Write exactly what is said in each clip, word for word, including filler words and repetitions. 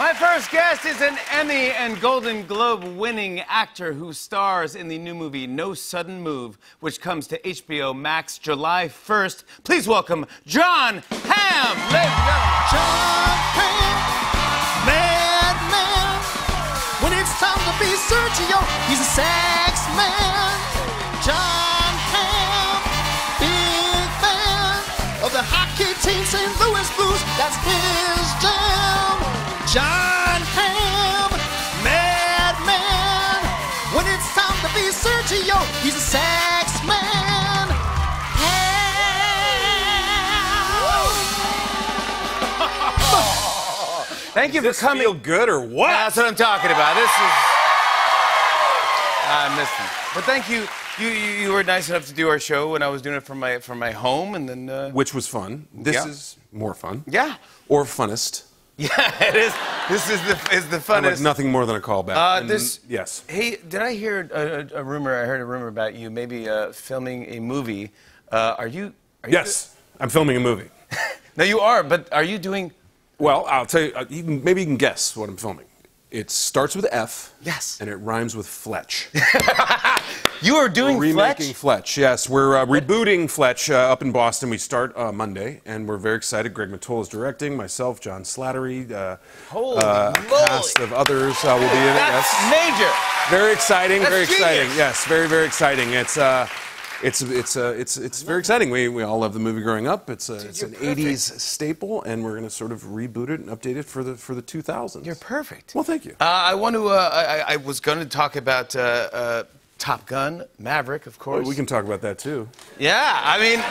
My first guest is an Emmy and Golden Globe-winning actor who stars in the new movie No Sudden Move, which comes to H B O Max July first. Please welcome Jon Hamm, ladies and gentlemen. Jon Hamm, madman. When it's time to be Sergio, he's a sax man. Jon Hamm, big fan of the hockey team Saint Louis Blues. That's his jam. Jon Hamm, madman. When it's time to be Sergio, he's a sax man. Hamm. Thank you Does for coming. Does this feel good or what? That's what I'm talking about. This is. I missed it. But thank you. You, you, you were nice enough to do our show when I was doing it from my from my home, and then. Uh... Which was fun. This yeah. is more fun. Yeah. Or funnest. Yeah, it is. This is the is the funnest. I like nothing more than a callback. Uh, this yes. Hey, did I hear a, a, a rumor? I heard a rumor about you maybe uh, filming a movie. Uh, are you? Are yes, you I'm filming a movie. No, you are. But are you doing? Well, I'll tell you. Uh, you can, maybe you can guess what I'm filming. It starts with F. Yes. And it rhymes with Fletch. You are doing Fletch? We're remaking Fletch, yes. We're uh, rebooting Fletch uh, up in Boston. We start uh, Monday, and we're very excited. Greg Mottola is directing. Myself, John Slattery, uh, Holy uh, a cast of others uh, will be in it. That's yes. major. Very exciting. That's very genius. exciting. Yes, very, very exciting. It's. Uh, It's it's uh, it's it's very exciting. We we all love the movie growing up. It's a, it's an eighties staple, and we're going to sort of reboot it and update it for the for the two thousands. You're perfect. Well, thank you. Uh, I want to. Uh, I, I was going to talk about uh, uh, Top Gun: Maverick, of course. Well, we can talk about that too. Yeah, I mean.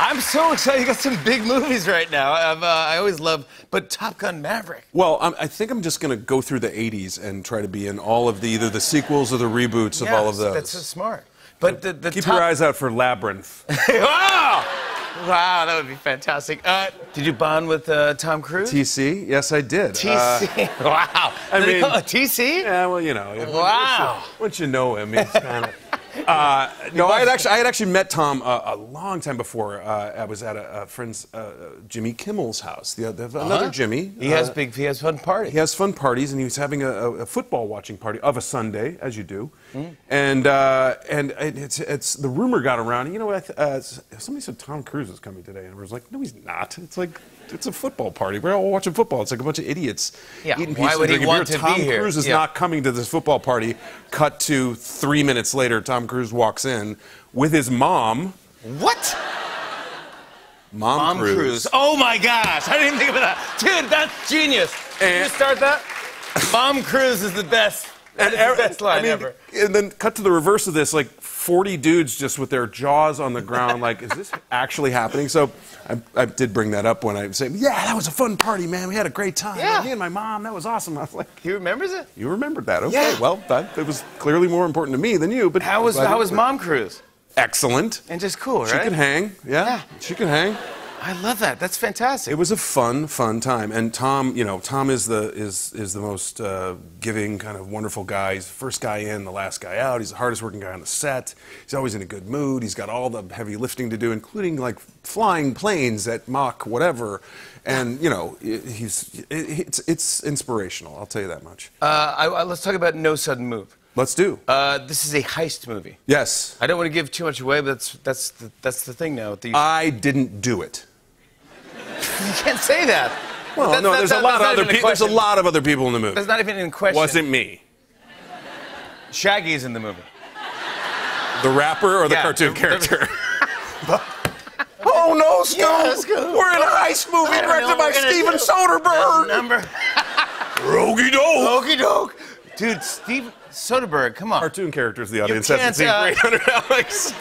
I'm so excited. You got some big movies right now. I've, uh, I always love, but Top Gun: Maverick. Well, I'm, I think I'm just going to go through the eighties and try to be in all of the either the sequels or the reboots yes, of all of those. That's so smart. But the, the keep top... your eyes out for Labyrinth. Wow! Wow, that would be fantastic. Uh, did you bond with uh, Tom Cruise? T C, yes, I did. T C, uh, wow. I did mean, T C? Yeah, well, you know. Wow. Once you, once you know him, he's kind of. Uh, no, I had actually I had actually met Tom uh, a long time before. Uh, I was at a, a friend's uh, Jimmy Kimmel's house. The, the, another uh-huh. Jimmy. He uh, has big. He has fun parties. He has fun parties, and he was having a, a football watching party of a Sunday, as you do. Mm. And uh, and it, it's it's the rumor got around. You know what? Uh, somebody said Tom Cruise is coming today, and I was like, no, he's not. It's like. It's a football party. We're all watching football. It's like a bunch of idiots yeah. eating pizza and drinking beer. Tom Cruise is yeah. not coming to this football party. Cut to three minutes later, Tom Cruise walks in with his mom. What? Mom, mom Cruise. Cruise. Oh my gosh! I didn't even think about that, dude. That's genius. Can you start that? Mom Cruise is the best. That and is the best line I mean, ever. And then cut to the reverse of this, like. forty dudes just with their jaws on the ground, like, is this actually happening? So I, I did bring that up when I said, yeah, that was a fun party, man. We had a great time. Yeah. Me and my mom, that was awesome. I was like... He remembers it? You remembered that. Okay, yeah. well, that, it was clearly more important to me than you. But How was, how was Mom Cruise? Excellent. And just cool, right? She can hang. Yeah, yeah. She can hang. I love that. That's fantastic. It was a fun, fun time. And Tom, you know, Tom is the is is the most uh, giving, kind of wonderful guy. He's the first guy in, the last guy out. He's the hardest working guy on the set. He's always in a good mood. He's got all the heavy lifting to do, including like flying planes at Mach whatever. And you know, he's it's it's inspirational. I'll tell you that much. Uh, I, I, let's talk about No Sudden Move. Let's do. Uh, this is a heist movie. Yes. I don't want to give too much away, but that's that's the, that's the thing now. The... I didn't do it. You can't say that. Well, that's, no, that's, there's that, a lot of other people. There's a lot of other people in the movie. That's not even in question. Wasn't me. Shaggy's in the movie. The rapper or the yeah, cartoon the, character? The... Oh no, Scoop! Yeah, we're in a heist movie directed by Steven Soderbergh. Number. Rogie doke. Rogie doke. Dude, Steven Soderbergh, come on. Cartoon characters, the audience hasn't seen three hundred Alex.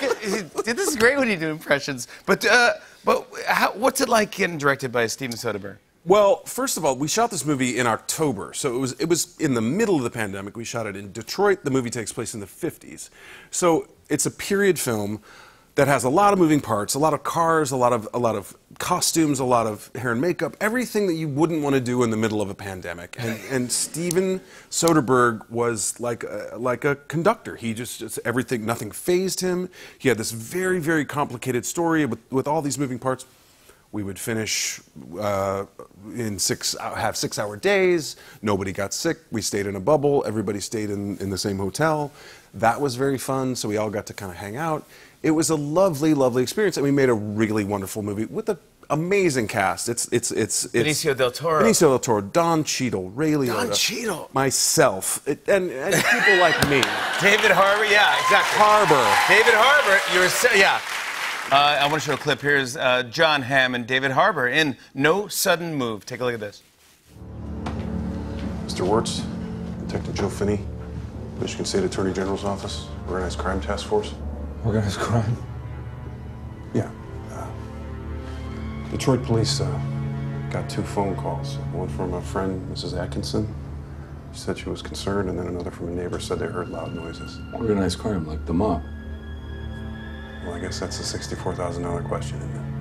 This is great when you do impressions. But, uh, but how, what's it like getting directed by Steven Soderbergh? Well, first of all, we shot this movie in October, so it was, it was in the middle of the pandemic. We shot it in Detroit. The movie takes place in the fifties. So it's a period film that has a lot of moving parts, a lot of cars, a lot of, a lot of costumes, a lot of hair and makeup, everything that you wouldn't want to do in the middle of a pandemic. And, and Steven Soderbergh was like a, like a conductor. He just, just, everything, nothing fazed him. He had this very, very complicated story with, with all these moving parts. We would finish uh, in six, have six-hour days. Nobody got sick. We stayed in a bubble. Everybody stayed in, in the same hotel. That was very fun, so we all got to kind of hang out. It was a lovely, lovely experience, and we made a really wonderful movie with an amazing cast. It's, it's, it's, it's... Benicio del Toro. Benicio del Toro, Don Cheadle, Ray Liotta. Don Cheadle. Myself, it, and, and people like me. David Harbour, yeah, exactly. Harbour. David Harbour, you're, so, yeah. Uh, I want to show a clip. Here's uh, Jon Hamm and David Harbour in No Sudden Move. Take a look at this. Mister Wirtz, Detective Joe Finney, Michigan State Attorney General's Office, Organized Crime Task Force. Organized crime? Yeah. Uh, Detroit police uh, got two phone calls. One from a friend, Missus Atkinson. She said she was concerned, and then another from a neighbor said they heard loud noises. Organized crime, like the mob. Well, I guess that's a sixty-four thousand dollar question, isn't it?